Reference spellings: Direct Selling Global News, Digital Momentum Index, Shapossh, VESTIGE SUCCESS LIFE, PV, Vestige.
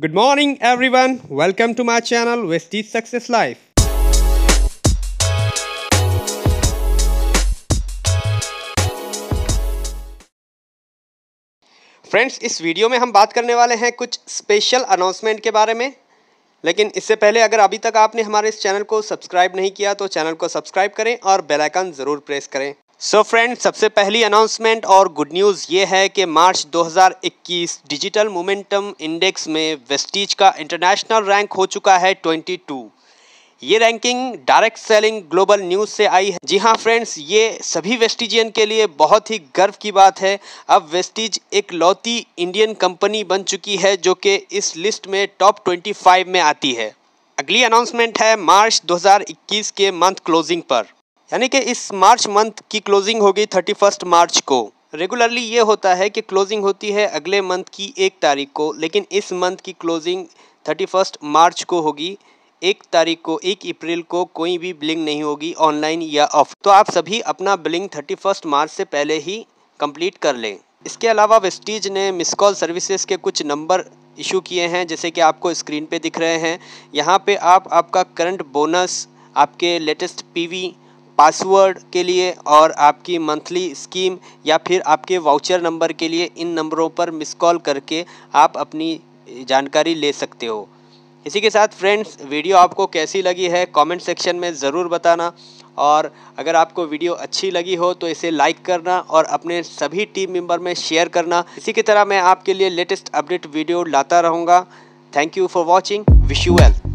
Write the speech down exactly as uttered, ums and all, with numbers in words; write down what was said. Good morning everyone, welcome to my channel Vestige success life. Friends, इस video में हम बात करने वाले हैं कुछ स्पेशल अनाउंसमेंट के बारे में, लेकिन इससे पहले अगर अभी तक आपने हमारे इस चैनल को सब्सक्राइब नहीं किया तो चैनल को सब्सक्राइब करें और बेल आइकन ज़रूर प्रेस करें। सो so फ्रेंड्स, सबसे पहली अनाउंसमेंट और गुड न्यूज़ ये है कि मार्च दो हज़ार इक्कीस डिजिटल मोमेंटम इंडेक्स में वेस्टीज का इंटरनेशनल रैंक हो चुका है बाईस। ये ranking direct selling global news से आई है। जी हाँ फ्रेंड्स, ये सभी वेस्टिजियन के लिए बहुत ही गर्व की बात है। अब वेस्टीज एक लौती इंडियन कंपनी बन चुकी है जो कि इस लिस्ट में टॉप पच्चीस में आती है। अगली अनाउंसमेंट है मार्च दो हज़ार इक्कीस के मंथ क्लोजिंग पर, यानी कि इस मार्च मंथ की क्लोजिंग होगी इकतीस मार्च को। रेगुलरली ये होता है कि क्लोजिंग होती है अगले मंथ की एक तारीख को, लेकिन इस मंथ की क्लोजिंग इकतीस मार्च को होगी। एक तारीख को, एक अप्रैल को कोई भी बिलिंग नहीं होगी ऑनलाइन या ऑफ, तो आप सभी अपना बिलिंग इकतीस मार्च से पहले ही कंप्लीट कर लें। इसके अलावा वेस्टीज ने मिस कॉल सर्विसेज के कुछ नंबर इशू किए हैं, जैसे कि आपको स्क्रीन पर दिख रहे हैं। यहाँ पर आप आपका करंट बोनस, आपके लेटेस्ट पी वी, पासवर्ड के लिए और आपकी मंथली स्कीम या फिर आपके वाउचर नंबर के लिए इन नंबरों पर मिस कॉल करके आप अपनी जानकारी ले सकते हो। इसी के साथ फ्रेंड्स, वीडियो आपको कैसी लगी है कमेंट सेक्शन में ज़रूर बताना, और अगर आपको वीडियो अच्छी लगी हो तो इसे लाइक करना और अपने सभी टीम मेंबर में शेयर करना। इसी की तरह मैं आपके लिए लेटेस्ट अपडेट वीडियो लाता रहूँगा। Thank you for watching, wish you well.